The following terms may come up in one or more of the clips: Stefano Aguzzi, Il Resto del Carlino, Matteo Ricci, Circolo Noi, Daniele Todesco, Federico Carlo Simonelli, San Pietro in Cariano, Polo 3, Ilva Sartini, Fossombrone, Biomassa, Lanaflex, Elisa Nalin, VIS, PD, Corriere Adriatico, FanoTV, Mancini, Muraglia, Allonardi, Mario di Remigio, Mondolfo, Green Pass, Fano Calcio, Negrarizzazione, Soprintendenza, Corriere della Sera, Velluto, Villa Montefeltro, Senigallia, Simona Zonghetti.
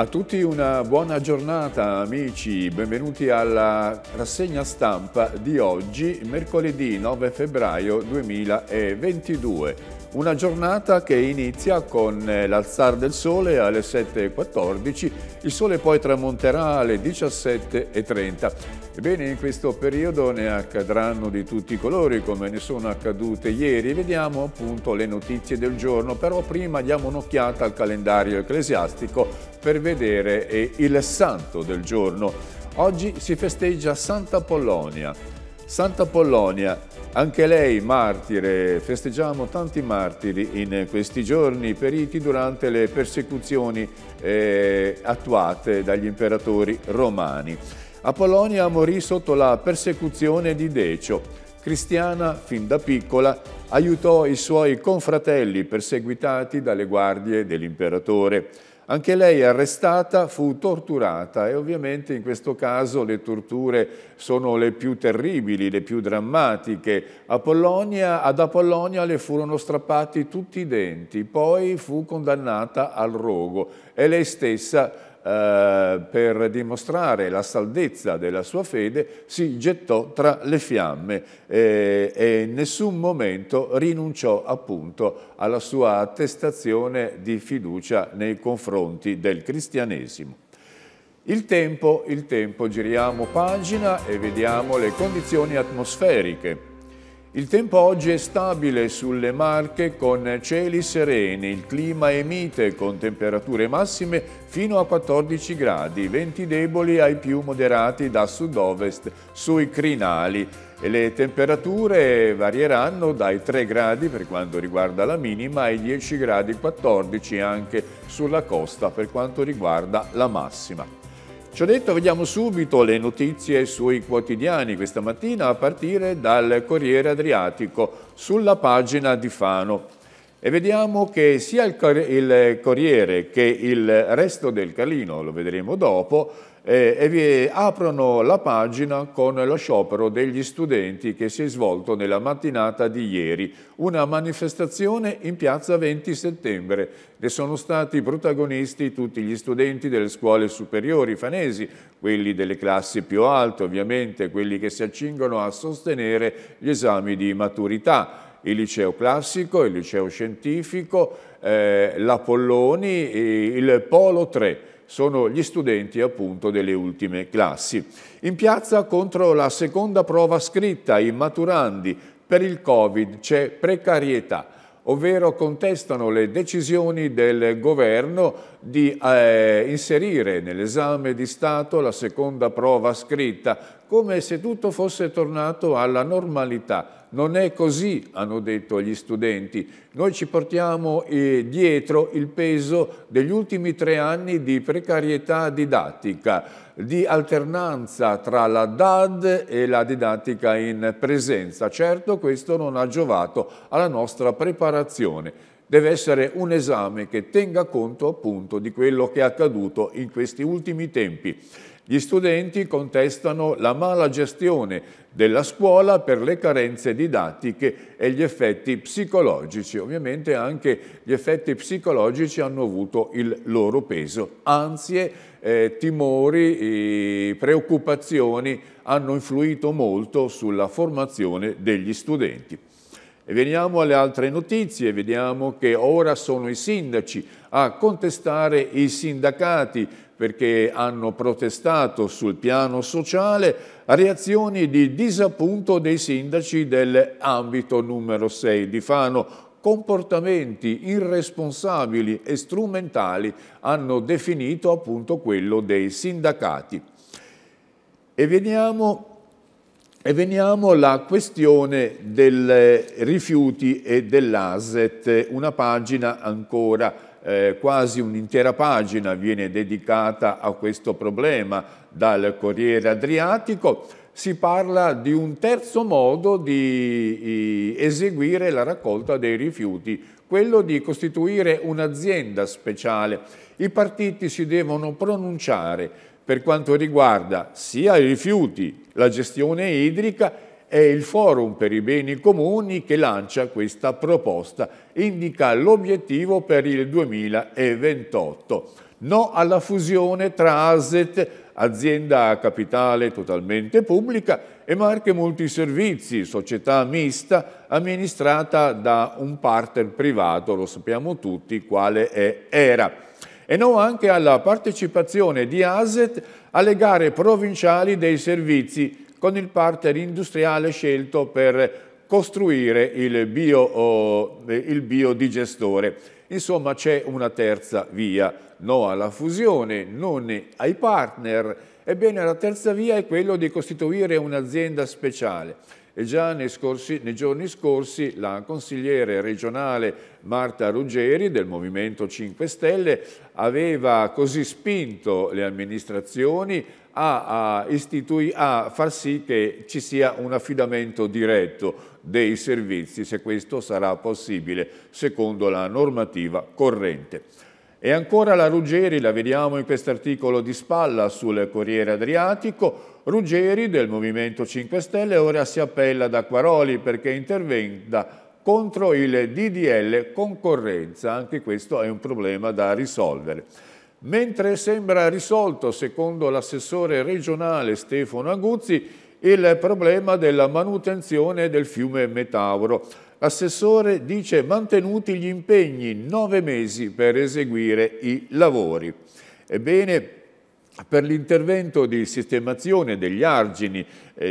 A tutti una buona giornata amici, benvenuti alla rassegna stampa di oggi, mercoledì 9 febbraio 2022. Una giornata che inizia con l'alzar del sole alle 7:14, il sole poi tramonterà alle 17:30. Ebbene, in questo periodo ne accadranno di tutti i colori, come ne sono accadute ieri. Vediamo appunto le notizie del giorno, però prima diamo un'occhiata al calendario ecclesiastico per vedere il santo del giorno. Oggi si festeggia Santa Apollonia. Santa Apollonia, anche lei martire, festeggiamo tanti martiri in questi giorni periti durante le persecuzioni attuate dagli imperatori romani. Apollonia morì sotto la persecuzione di Decio. Cristiana, fin da piccola, aiutò i suoi confratelli perseguitati dalle guardie dell'imperatore. Anche lei, arrestata, fu torturata e ovviamente in questo caso le torture sono le più terribili, le più drammatiche. Ad Apollonia le furono strappati tutti i denti, poi fu condannata al rogo e lei stessa, per dimostrare la saldezza della sua fede, si gettò tra le fiamme e in nessun momento rinunciò appunto alla sua attestazione di fiducia nei confronti del cristianesimo. Il tempo, giriamo pagina e vediamo le condizioni atmosferiche. Il tempo oggi è stabile sulle Marche con cieli sereni, il clima è mite con temperature massime fino a 14 gradi, venti deboli ai più moderati da sud-ovest sui crinali. E le temperature varieranno dai 3 gradi per quanto riguarda la minima ai 10 gradi 14 anche sulla costa per quanto riguarda la massima. Ciò detto, vediamo subito le notizie sui quotidiani questa mattina a partire dal Corriere Adriatico sulla pagina di Fano. E vediamo che sia il Corriere che il Resto del Carlino, lo vedremo dopo, aprono la pagina con lo sciopero degli studenti che si è svolto nella mattinata di ieri. Una manifestazione in piazza 20 settembre. Ne sono stati protagonisti tutti gli studenti delle scuole superiori fanesi, quelli delle classi più alte ovviamente, quelli che si accingono a sostenere gli esami di maturità. Il liceo classico, il liceo scientifico, l'Apolloni e il Polo 3 sono gli studenti appunto delle ultime classi. In piazza contro la seconda prova scritta, i maturandi, per il Covid c'è precarietà, ovvero contestano le decisioni del governo di inserire nell'esame di Stato la seconda prova scritta, come se tutto fosse tornato alla normalità. Non è così, hanno detto gli studenti. Noi ci portiamo dietro il peso degli ultimi 3 anni di precarietà didattica, di alternanza tra la DAD e la didattica in presenza. Certo, questo non ha giovato alla nostra preparazione. Deve essere un esame che tenga conto appunto di quello che è accaduto in questi ultimi tempi. Gli studenti contestano la mala gestione della scuola per le carenze didattiche e gli effetti psicologici. Ovviamente anche gli effetti psicologici hanno avuto il loro peso. Ansie, timori, preoccupazioni hanno influito molto sulla formazione degli studenti. E veniamo alle altre notizie, vediamo che ora sono i sindaci a contestare i sindacati perché hanno protestato sul piano sociale, reazioni di disappunto dei sindaci dell'ambito numero 6 di Fano, comportamenti irresponsabili e strumentali hanno definito appunto quello dei sindacati. E veniamo alla questione dei rifiuti e dell'ASET, una pagina ancora. Quasi un'intera pagina viene dedicata a questo problema dal Corriere Adriatico. Si parla di un terzo modo di eseguire la raccolta dei rifiuti, quello di costituire un'azienda speciale. I partiti si devono pronunciare per quanto riguarda sia i rifiuti, la gestione idrica. È il Forum per i Beni Comuni che lancia questa proposta, indica l'obiettivo per il 2028. No alla fusione tra ASET, azienda a capitale totalmente pubblica, e Marche Multiservizi, società mista amministrata da un partner privato, lo sappiamo tutti quale è ERA. E no anche alla partecipazione di ASET alle gare provinciali dei servizi con il partner industriale scelto per costruire il biodigestore. Insomma, c'è una terza via. No alla fusione, non ai partner. Ebbene, la terza via è quella di costituire un'azienda speciale. E già nei giorni scorsi la consigliere regionale Marta Ruggeri del Movimento 5 Stelle aveva così spinto le amministrazioni a far sì che ci sia un affidamento diretto dei servizi, se questo sarà possibile secondo la normativa corrente. E ancora la Ruggeri, la vediamo in quest'articolo di spalla sul Corriere Adriatico. Ruggeri del Movimento 5 Stelle ora si appella ad Acquaroli perché intervenga contro il DDL concorrenza. Anche questo è un problema da risolvere. Mentre sembra risolto, secondo l'assessore regionale Stefano Aguzzi, il problema della manutenzione del fiume Metauro. L'assessore dice mantenuti gli impegni, 9 mesi per eseguire i lavori. Ebbene, per l'intervento di sistemazione degli argini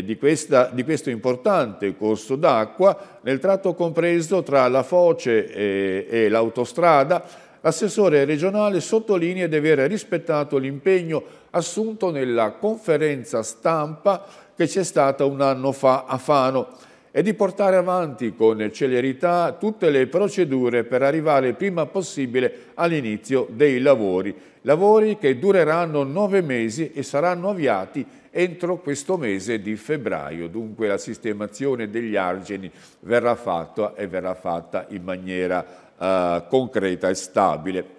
di questo importante corso d'acqua, nel tratto compreso tra la foce e l'autostrada, l'assessore regionale sottolinea di aver rispettato l'impegno assunto nella conferenza stampa che c'è stata un anno fa a Fano e di portare avanti con celerità tutte le procedure per arrivare il prima possibile all'inizio dei lavori. Lavori che dureranno 9 mesi e saranno avviati entro questo mese di febbraio. Dunque la sistemazione degli argini verrà fatta e verrà fatta in maniera concreta e stabile.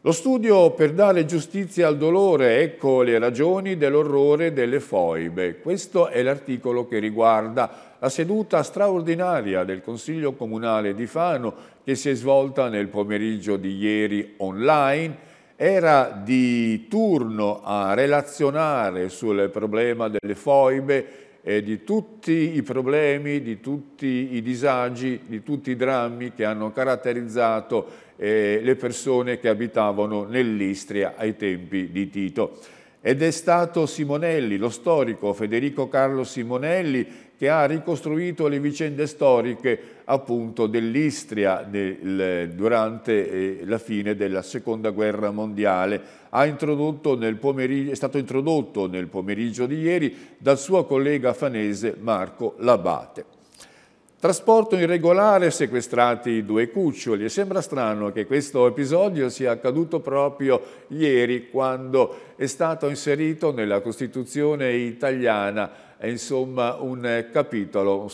Lo studio per dare giustizia al dolore, ecco le ragioni dell'orrore delle foibe. Questo è l'articolo che riguarda la seduta straordinaria del Consiglio Comunale di Fano che si è svolta nel pomeriggio di ieri online. Era di turno a relazionare sul problema delle foibe e di tutti i problemi, di tutti i disagi, di tutti i drammi che hanno caratterizzato le persone che abitavano nell'Istria ai tempi di Tito. Ed è stato Simonelli, lo storico Federico Carlo Simonelli, che ha ricostruito le vicende storiche appunto dell'Istria durante la fine della Seconda Guerra Mondiale. È stato introdotto nel pomeriggio di ieri dal suo collega fanese Marco Labate. Trasporto irregolare, sequestrati 2 cuccioli. E sembra strano che questo episodio sia accaduto proprio ieri, quando è stato inserito nella Costituzione italiana un capitolo,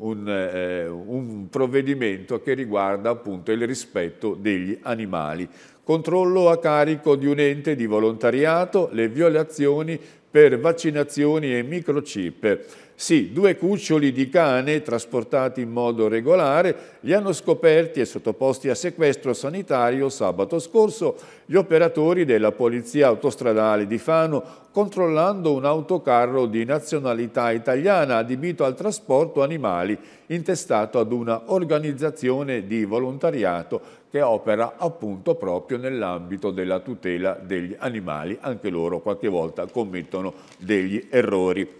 un provvedimento che riguarda appunto il rispetto degli animali. Controllo a carico di un ente di volontariato, le violazioni per vaccinazioni e microchip. Sì, 2 cuccioli di cane trasportati in modo regolare li hanno scoperti e sottoposti a sequestro sanitario sabato scorso gli operatori della Polizia Autostradale di Fano, controllando un autocarro di nazionalità italiana adibito al trasporto animali, intestato ad una organizzazione di volontariato che opera appunto proprio nell'ambito della tutela degli animali. Anche loro qualche volta commettono degli errori.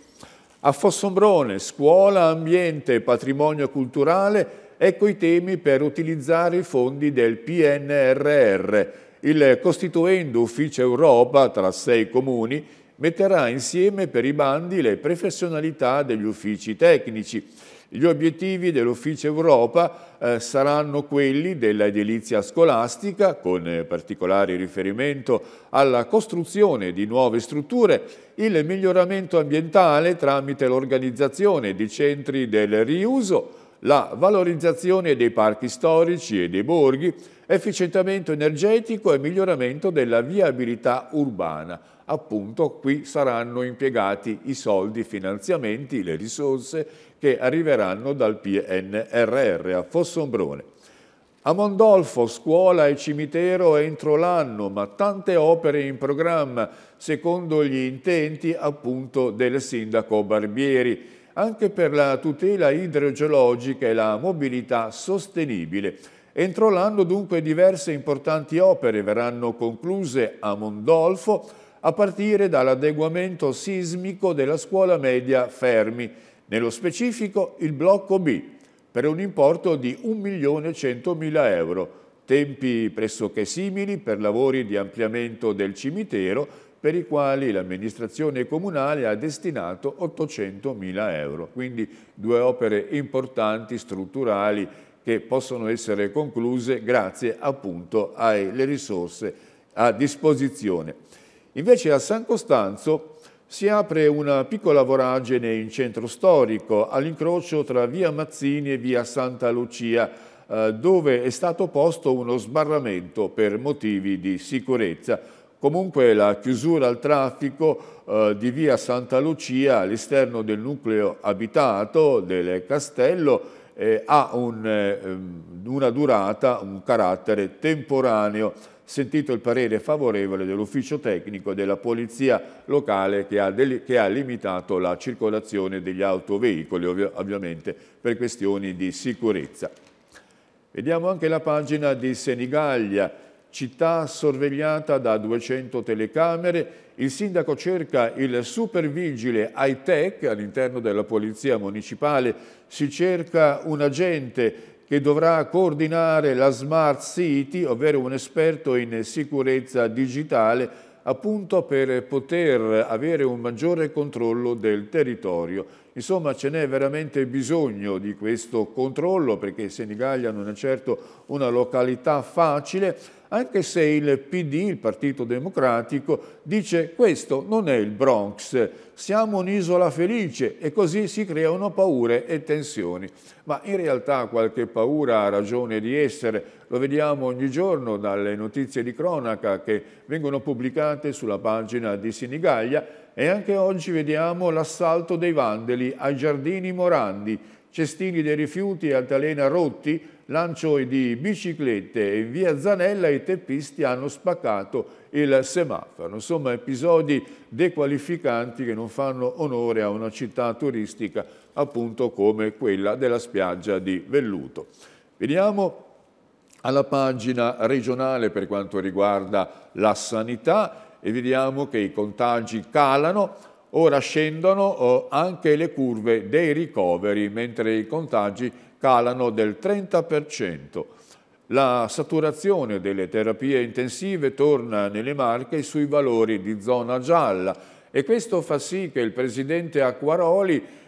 A Fossombrone, scuola, ambiente e patrimonio culturale, ecco i temi per utilizzare i fondi del PNRR. Il costituendo Ufficio Europa, tra 6 comuni, metterà insieme per i bandi le professionalità degli uffici tecnici. Gli obiettivi dell'Ufficio Europa saranno quelli dell'edilizia scolastica, con particolare riferimento alla costruzione di nuove strutture, il miglioramento ambientale tramite l'organizzazione di centri del riuso, la valorizzazione dei parchi storici e dei borghi, efficientamento energetico e miglioramento della viabilità urbana. Appunto qui saranno impiegati i soldi, i finanziamenti, le risorse che arriveranno dal PNRR a Fossombrone. A Mondolfo scuola e cimitero entro l'anno, ma tante opere in programma, secondo gli intenti appunto del sindaco Barbieri, anche per la tutela idrogeologica e la mobilità sostenibile. Entro l'anno dunque diverse importanti opere verranno concluse a Mondolfo, a partire dall'adeguamento sismico della scuola media Fermi, nello specifico il blocco B, per un importo di 1.100.000 euro, tempi pressoché simili per lavori di ampliamento del cimitero, per i quali l'amministrazione comunale ha destinato 800.000 euro. Quindi due opere importanti, strutturali, che possono essere concluse grazie appunto alle risorse a disposizione. Invece a San Costanzo si apre una piccola voragine in centro storico, all'incrocio tra via Mazzini e via Santa Lucia, dove è stato posto uno sbarramento per motivi di sicurezza. Comunque la chiusura al traffico di via Santa Lucia all'esterno del nucleo abitato del castello ha una durata, un carattere temporaneo. Sentito il parere favorevole dell'ufficio tecnico della polizia locale che ha limitato la circolazione degli autoveicoli, ovviamente per questioni di sicurezza. Vediamo anche la pagina di Senigallia, città sorvegliata da 200 telecamere. Il sindaco cerca il supervigile high-tech all'interno della polizia municipale, si cerca un agente che dovrà coordinare la Smart City, ovvero un esperto in sicurezza digitale, appunto per poter avere un maggiore controllo del territorio. Insomma, ce n'è veramente bisogno di questo controllo, perché Senigallia non è certo una località facile, anche se il PD, il Partito Democratico, dice questo non è il Bronx, siamo un'isola felice, e così si creano paure e tensioni. Ma in realtà qualche paura ha ragione di essere, lo vediamo ogni giorno dalle notizie di cronaca che vengono pubblicate sulla pagina di Senigallia, e anche oggi vediamo l'assalto dei vandali ai giardini Morandi, cestini dei rifiuti e altalena rotti, lancio di biciclette, e in via Zanella i teppisti hanno spaccato il semaforo. Insomma, episodi dequalificanti che non fanno onore a una città turistica appunto come quella della spiaggia di Velluto. Veniamo alla pagina regionale per quanto riguarda la sanità e vediamo che i contagi calano. Ora scendono anche le curve dei ricoveri, mentre i contagi calano del 30%. La saturazione delle terapie intensive torna nelle Marche sui valori di zona gialla, e questo fa sì che il presidente Acquaroli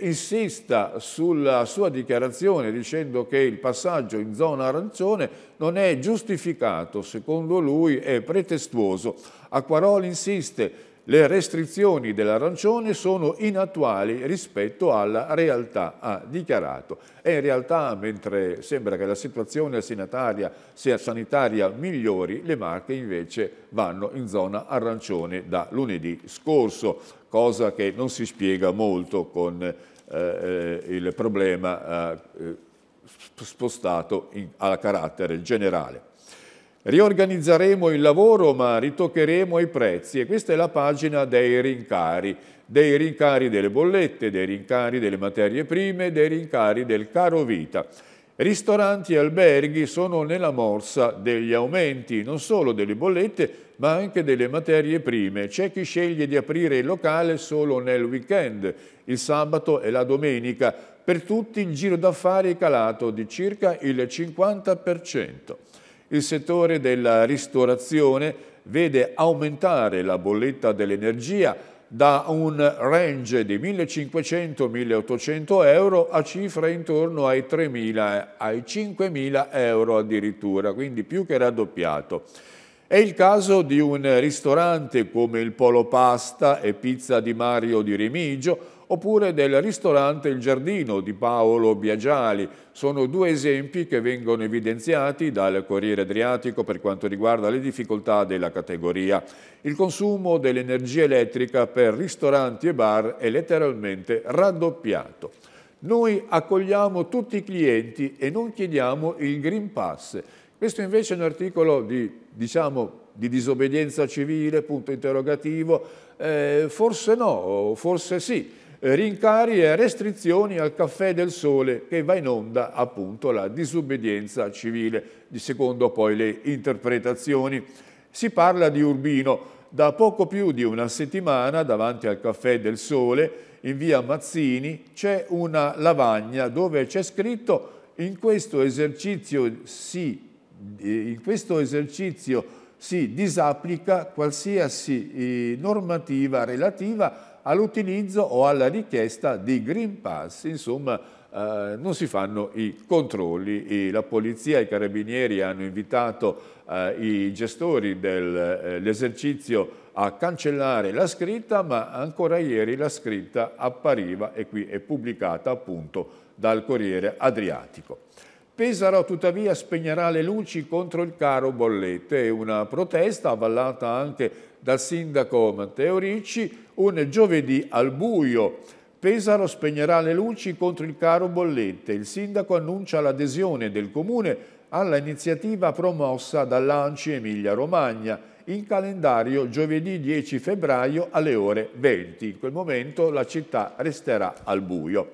insista sulla sua dichiarazione dicendo che il passaggio in zona arancione non è giustificato, secondo lui è pretestuoso. Acquaroli insiste: le restrizioni dell'arancione sono inattuali rispetto alla realtà, ha dichiarato. E in realtà, mentre sembra che la situazione sanitaria migliori, le Marche invece vanno in zona arancione da lunedì scorso, cosa che non si spiega molto con il problema spostato a carattere generale. Riorganizzeremo il lavoro ma ritoccheremo i prezzi, e questa è la pagina dei rincari delle bollette, dei rincari delle materie prime, dei rincari del caro vita. Ristoranti e alberghi sono nella morsa degli aumenti, non solo delle bollette ma anche delle materie prime. C'è chi sceglie di aprire il locale solo nel weekend, il sabato e la domenica. Per tutti il giro d'affari è calato di circa il 50%. Il settore della ristorazione vede aumentare la bolletta dell'energia da un range di 1.500-1.800 euro a cifre intorno ai 3.000, ai 5.000 euro addirittura, quindi più che raddoppiato. È il caso di un ristorante come il Polo Pasta e Pizza di Mario di Remigio, oppure del ristorante Il Giardino di Paolo Biagiali. Sono due esempi che vengono evidenziati dal Corriere Adriatico per quanto riguarda le difficoltà della categoria. Il consumo dell'energia elettrica per ristoranti e bar è letteralmente raddoppiato. Noi accogliamo tutti i clienti e non chiediamo il Green Pass. Questo invece è un articolo di disobbedienza civile, punto interrogativo, forse no, forse sì. Rincari e restrizioni al Caffè del Sole, che va in onda appunto la disobbedienza civile, secondo poi le interpretazioni. Si parla di Urbino. Da poco più di una settimana, davanti al Caffè del Sole, in via Mazzini, c'è una lavagna dove c'è scritto: in questo esercizio si disapplica qualsiasi normativa relativa all'utilizzo o alla richiesta di Green Pass. Insomma, non si fanno i controlli. La polizia e i carabinieri hanno invitato i gestori dell'esercizio a cancellare la scritta, ma ancora ieri la scritta appariva, e qui è pubblicata appunto dal Corriere Adriatico. Pesaro tuttavia spegnerà le luci contro il caro bollette, è una protesta avvallata anche dal sindaco Matteo Ricci. Un giovedì al buio, Pesaro spegnerà le luci contro il caro bollette. Il sindaco annuncia l'adesione del comune all'iniziativa promossa dall'ANCI Emilia Romagna, in calendario giovedì 10 febbraio alle ore 20. In quel momento la città resterà al buio.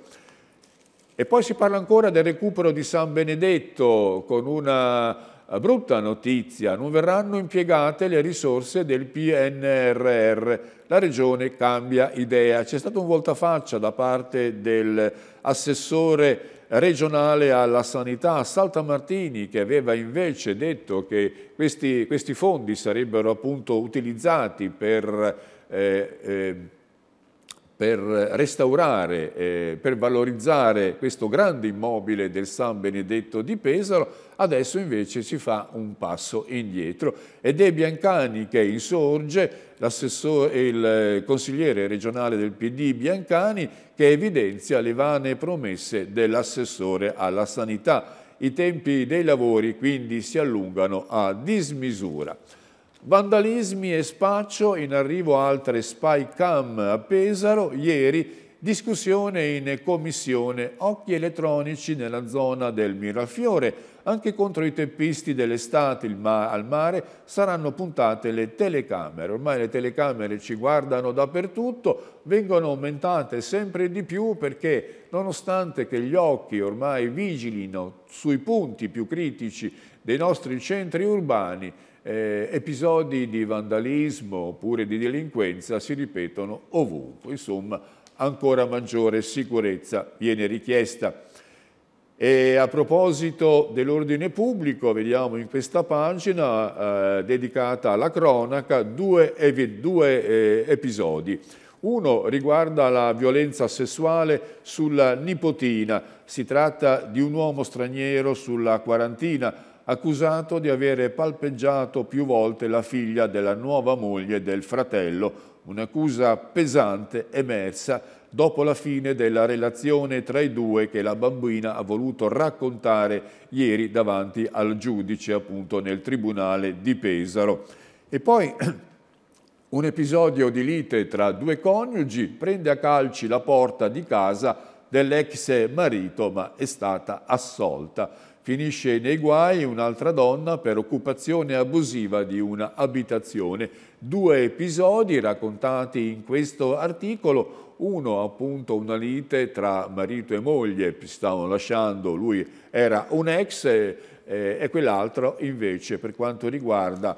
E poi si parla ancora del recupero di San Benedetto, con una brutta notizia: non verranno impiegate le risorse del PNRR. La Regione cambia idea. C'è stato un voltafaccia da parte dell'assessore regionale alla sanità Saltamartini, che aveva invece detto che questi fondi sarebbero appunto utilizzati per restaurare, per valorizzare questo grande immobile del San Benedetto di Pesaro. Adesso invece si fa un passo indietro ed è Biancani che insorge, il consigliere regionale del PD Biancani, che evidenzia le vane promesse dell'assessore alla sanità. I tempi dei lavori quindi si allungano a dismisura. Vandalismi e spaccio, in arrivo altre spy cam a Pesaro. Ieri discussione in commissione, occhi elettronici nella zona del Mirafiore. Anche contro i teppisti dell'estate al mare saranno puntate le telecamere. Ormai le telecamere ci guardano dappertutto, vengono aumentate sempre di più, perché nonostante che gli occhi ormai vigilino sui punti più critici dei nostri centri urbani, episodi di vandalismo oppure di delinquenza si ripetono ovunque. Insomma, ancora maggiore sicurezza viene richiesta. E a proposito dell'ordine pubblico, vediamo in questa pagina dedicata alla cronaca due episodi. Uno riguarda la violenza sessuale sulla nipotina. Si tratta di un uomo straniero sulla quarantina, accusato di avere palpeggiato più volte la figlia della nuova moglie del fratello, un'accusa pesante emersa dopo la fine della relazione tra i due, che la bambina ha voluto raccontare ieri davanti al giudice, appunto nel tribunale di Pesaro. E poi un episodio di lite tra due coniugi: prende a calci la porta di casa dell'ex marito, ma è stata assolta. Finisce nei guai un'altra donna per occupazione abusiva di una abitazione. Due episodi raccontati in questo articolo. Uno appunto una lite tra marito e moglie, stavano lasciando, lui era un ex, e quell'altro invece per quanto riguarda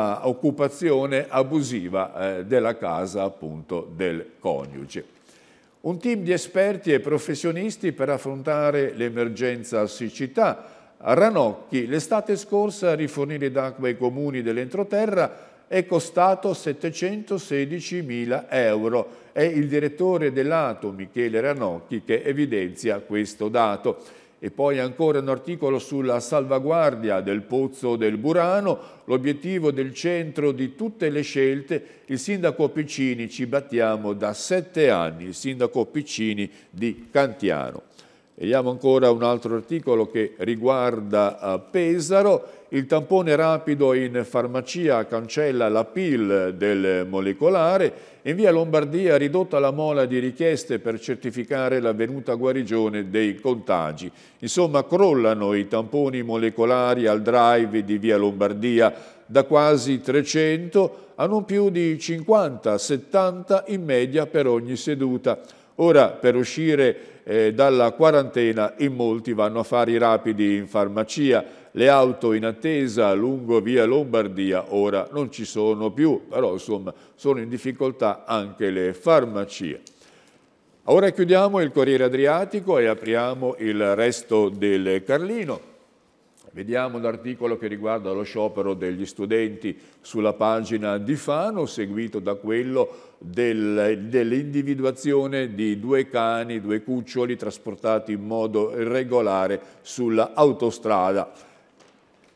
l'occupazione abusiva della casa appunto del coniuge. Un team di esperti e professionisti per affrontare l'emergenza siccità. A Ranocchi, l'estate scorsa, rifornire d'acqua ai comuni dell'entroterra è costato 716.000 €. È il direttore dell'ATO, Michele Ranocchi, che evidenzia questo dato. E poi ancora un articolo sulla salvaguardia del Pozzo del Burano, l'obiettivo del centro di tutte le scelte. Il sindaco Piccini: ci battiamo da 7 anni, il sindaco Piccini di Cantiano. Vediamo ancora un altro articolo che riguarda Pesaro. Il tampone rapido in farmacia cancella la PIL del molecolare. In via Lombardia ridotta la mola di richieste per certificare l'avvenuta guarigione dei contagi. Insomma, crollano i tamponi molecolari al drive di via Lombardia da quasi 300 a non più di 50-70 in media per ogni seduta. Ora, per uscire dalla quarantena, in molti vanno a fare i rapidi in farmacia. Le auto in attesa lungo via Lombardia ora non ci sono più, però insomma sono in difficoltà anche le farmacie. Ora chiudiamo il Corriere Adriatico e apriamo Il Resto del Carlino. Vediamo l'articolo che riguarda lo sciopero degli studenti sulla pagina di Fano, seguito da quello dell'individuazione di due cani, due cuccioli trasportati in modo irregolare sulla autostrada.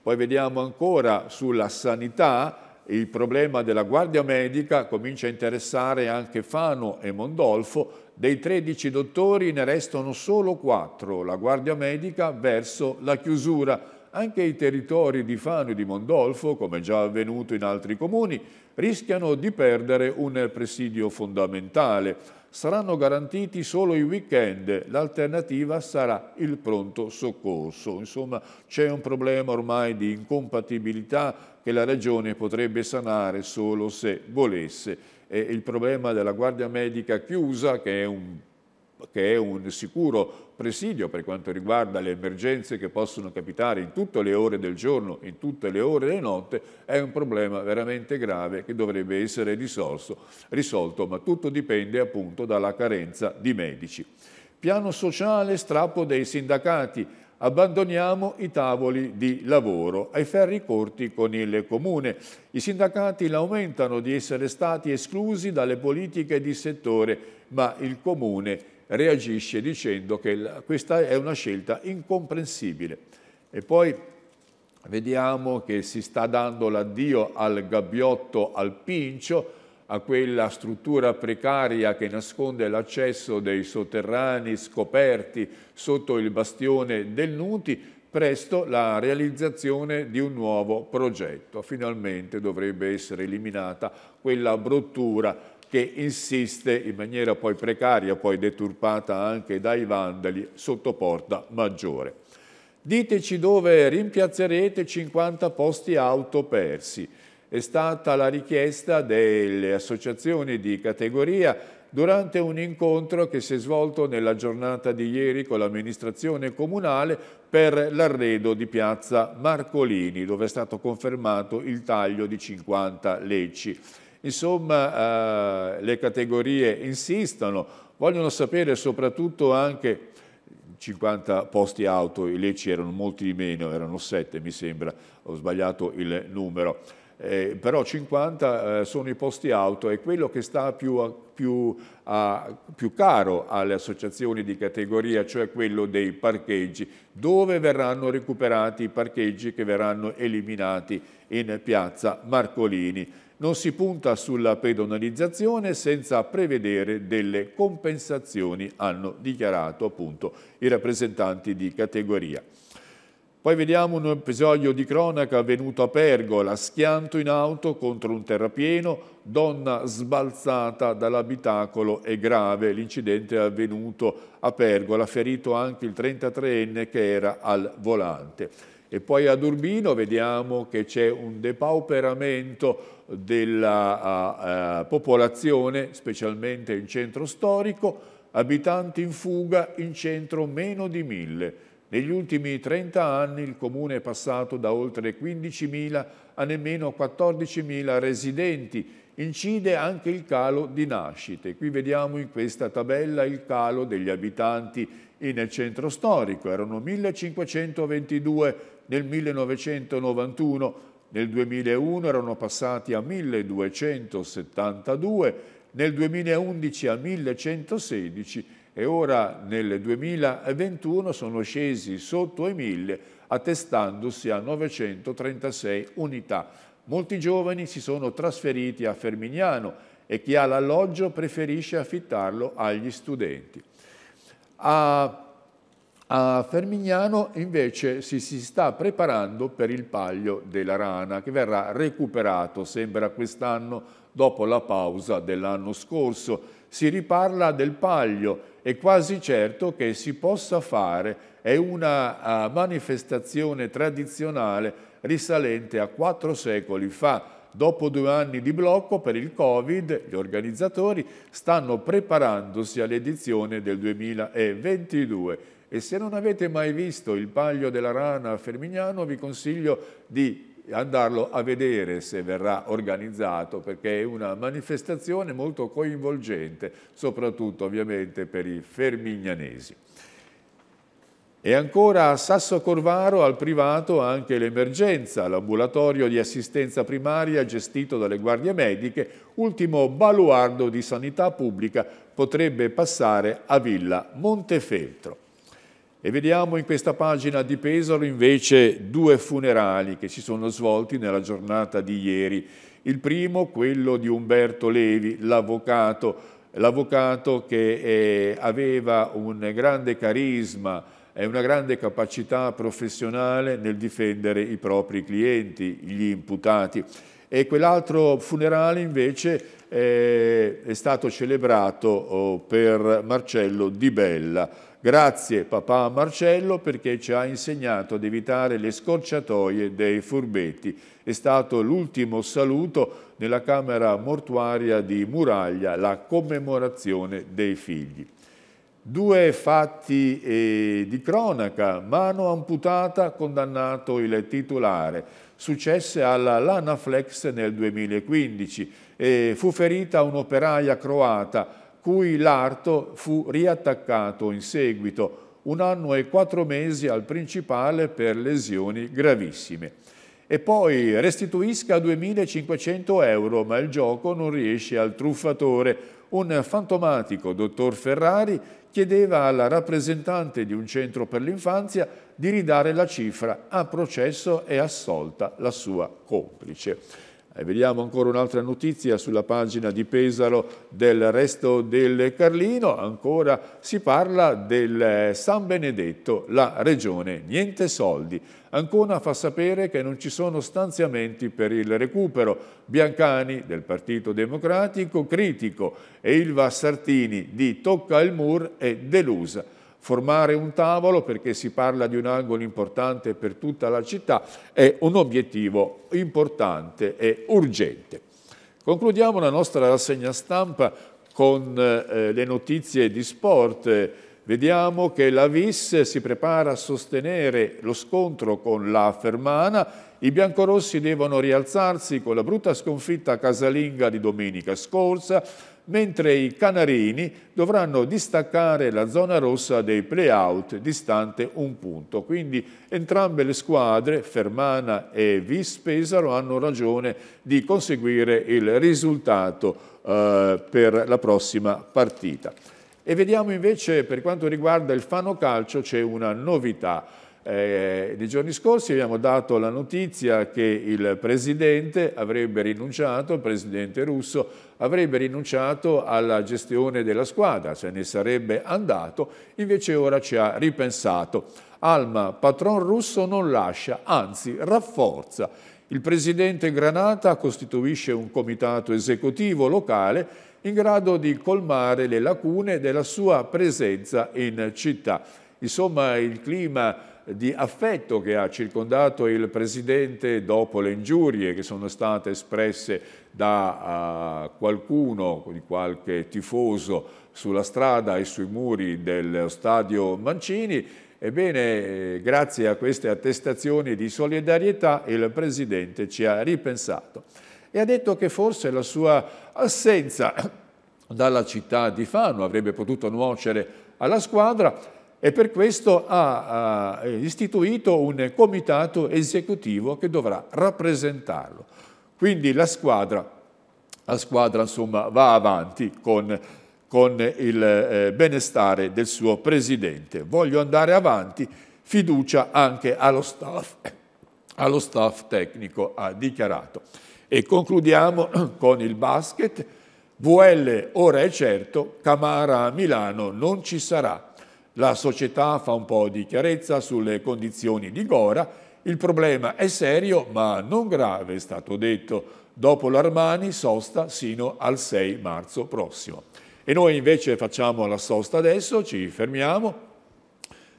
Poi vediamo ancora sulla sanità. Il problema della guardia medica comincia a interessare anche Fano e Mondolfo. Dei 13 dottori ne restano solo 4. La guardia medica verso la chiusura. Anche i territori di Fano e di Mondolfo, come già avvenuto in altri comuni, rischiano di perdere un presidio fondamentale. Saranno garantiti solo i weekend, l'alternativa sarà il pronto soccorso. Insomma, c'è un problema ormai di incompatibilità che la Regione potrebbe sanare solo se volesse. E il problema della guardia medica chiusa, che è un sicuro presidio per quanto riguarda le emergenze che possono capitare in tutte le ore del giorno, in tutte le ore della notte, è un problema veramente grave che dovrebbe essere risolto, ma tutto dipende appunto dalla carenza di medici. Piano sociale, strappo dei sindacati, abbandoniamo i tavoli di lavoro, ai ferri corti con il Comune. I sindacati lamentano di essere stati esclusi dalle politiche di settore, ma il Comune reagisce dicendo che questa è una scelta incomprensibile. E poi vediamo che si sta dando l'addio al gabbiotto, al pincio, a quella struttura precaria che nasconde l'accesso dei sotterranei scoperti sotto il bastione del Nuti. Presto la realizzazione di un nuovo progetto. Finalmente dovrebbe essere eliminata quella bruttura che insiste in maniera poi precaria, poi deturpata anche dai vandali, sotto Porta Maggiore. Diteci dove rimpiazzerete 50 posti auto persi. È stata la richiesta delle associazioni di categoria durante un incontro che si è svolto nella giornata di ieri con l'amministrazione comunale per l'arredo di piazza Marcolini, dove è stato confermato il taglio di 50 lecci. Insomma, le categorie insistono, vogliono sapere soprattutto anche 50 posti auto, i lecci erano molti di meno, erano 7 mi sembra, ho sbagliato il numero, però 50 sono i posti auto, è quello che sta più caro alle associazioni di categoria, cioè quello dei parcheggi, dove verranno recuperati i parcheggi che verranno eliminati in piazza Marcolini. Non si punta sulla pedonalizzazione senza prevedere delle compensazioni, hanno dichiarato appunto i rappresentanti di categoria. Poi vediamo un episodio di cronaca avvenuto a Pergola, schianto in auto contro un terrapieno, donna sbalzata dall'abitacolo è grave. L'incidente è avvenuto a Pergola, ferito anche il 33enne che era al volante. E poi ad Urbino vediamo che c'è un depauperamento della popolazione, specialmente in centro storico, abitanti in fuga, in centro meno di 1000. Negli ultimi 30 anni il comune è passato da oltre 15.000 a nemmeno 14.000 residenti. Incide anche il calo di nascite. Qui vediamo in questa tabella il calo degli abitanti in centro storico. Erano 1522 nel 1991, nel 2001 erano passati a 1272, nel 2011 a 1116 e ora nel 2021 sono scesi sotto i 1000, attestandosi a 936 unità. Molti giovani si sono trasferiti a Fermignano e chi ha l'alloggio preferisce affittarlo agli studenti. A A Fermignano invece si sta preparando per il palio della Rana, che verrà recuperato, sembra, quest'anno dopo la pausa dell'anno scorso. Si riparla del palio, è quasi certo che si possa fare, è una manifestazione tradizionale risalente a 4 secoli fa. Dopo 2 anni di blocco per il Covid, gli organizzatori stanno preparandosi all'edizione del 2022. E se non avete mai visto il palio della Rana a Fermignano, vi consiglio di andarlo a vedere se verrà organizzato, perché è una manifestazione molto coinvolgente, soprattutto ovviamente per i fermignanesi. E ancora a Sasso Corvaro, al privato, anche l'emergenza, l'ambulatorio di assistenza primaria gestito dalle guardie mediche, ultimo baluardo di sanità pubblica, potrebbe passare a Villa Montefeltro. E vediamo in questa pagina di Pesaro invece 2 funerali che si sono svolti nella giornata di ieri. Il primo, quello di Umberto Levi, l'avvocato che aveva un grande carisma e una grande capacità professionale nel difendere i propri clienti, gli imputati. E quell'altro funerale invece è stato celebrato per Marcello Di Bella. Grazie papà Marcello perché ci ha insegnato ad evitare le scorciatoie dei furbetti. È stato l'ultimo saluto nella camera mortuaria di Muraglia, la commemorazione dei figli. 2 fatti di cronaca, mano amputata, condannato il titolare, successe alla Lanaflex nel 2015 e fu ferita un'operaia croata cui l'arto fu riattaccato in seguito, 1 anno e 4 mesi al principale per lesioni gravissime. E poi restituisca 2.500 euro, ma il gioco non riesce al truffatore. Un fantomatico dottor Ferrari chiedeva alla rappresentante di un centro per l'infanzia di ridare la cifra. A processo è assolta la sua complice. E vediamo ancora un'altra notizia sulla pagina di Pesaro del Resto del Carlino. Ancora si parla del San Benedetto, la regione, niente soldi. Ancona fa sapere che non ci sono stanziamenti per il recupero. Biancani del Partito Democratico critico e Ilva Sartini di Tocca il Mur è delusa. Formare un tavolo, perché si parla di un angolo importante per tutta la città, è un obiettivo importante e urgente. Concludiamo la nostra rassegna stampa con le notizie di sport. Vediamo che la VIS si prepara a sostenere lo scontro con la Fermana. I biancorossi devono rialzarsi con la brutta sconfitta casalinga di domenica scorsa, mentre i canarini dovranno distaccare la zona rossa dei play-out, distante 1 punto. Quindi entrambe le squadre, Fermana e Vis Pesaro, hanno ragione di conseguire il risultato per la prossima partita. E vediamo invece, per quanto riguarda il Fano Calcio, c'è una novità. Nei giorni scorsi abbiamo dato la notizia che il presidente avrebbe rinunciato, il presidente russo avrebbe rinunciato alla gestione della squadra, se ne sarebbe andato, invece ora ci ha ripensato. Alma, patron russo non lascia, anzi rafforza. Il presidente Granata costituisce un comitato esecutivo locale in grado di colmare le lacune della sua presenza in città. Insomma, il clima di affetto che ha circondato il presidente dopo le ingiurie che sono state espresse da qualcuno, di qualche tifoso, sulla strada e sui muri dello stadio Mancini, ebbene, grazie a queste attestazioni di solidarietà il presidente ci ha ripensato e ha detto che forse la sua assenza dalla città di Fano avrebbe potuto nuocere alla squadra, e per questo ha istituito un comitato esecutivo che dovrà rappresentarlo. Quindi la squadra insomma, va avanti con il benestare del suo presidente. Voglio andare avanti, fiducia anche allo staff tecnico, ha dichiarato. E concludiamo con il basket. VL ora è certo, Camara a Milano non ci sarà. La società fa un po' di chiarezza sulle condizioni di Gora. Il problema è serio ma non grave, è stato detto. Dopo l'Armani, sosta sino al 6 marzo prossimo. E noi invece facciamo la sosta adesso, ci fermiamo,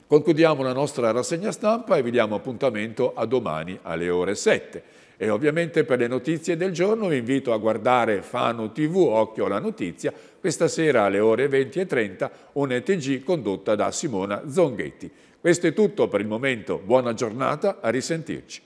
concludiamo la nostra rassegna stampa e vi diamo appuntamento a domani alle ore 7. E ovviamente per le notizie del giorno vi invito a guardare Fano TV, Occhio alla Notizia, questa sera alle ore 20:30, un'ETG condotta da Simona Zonghetti. Questo è tutto per il momento, buona giornata, a risentirci.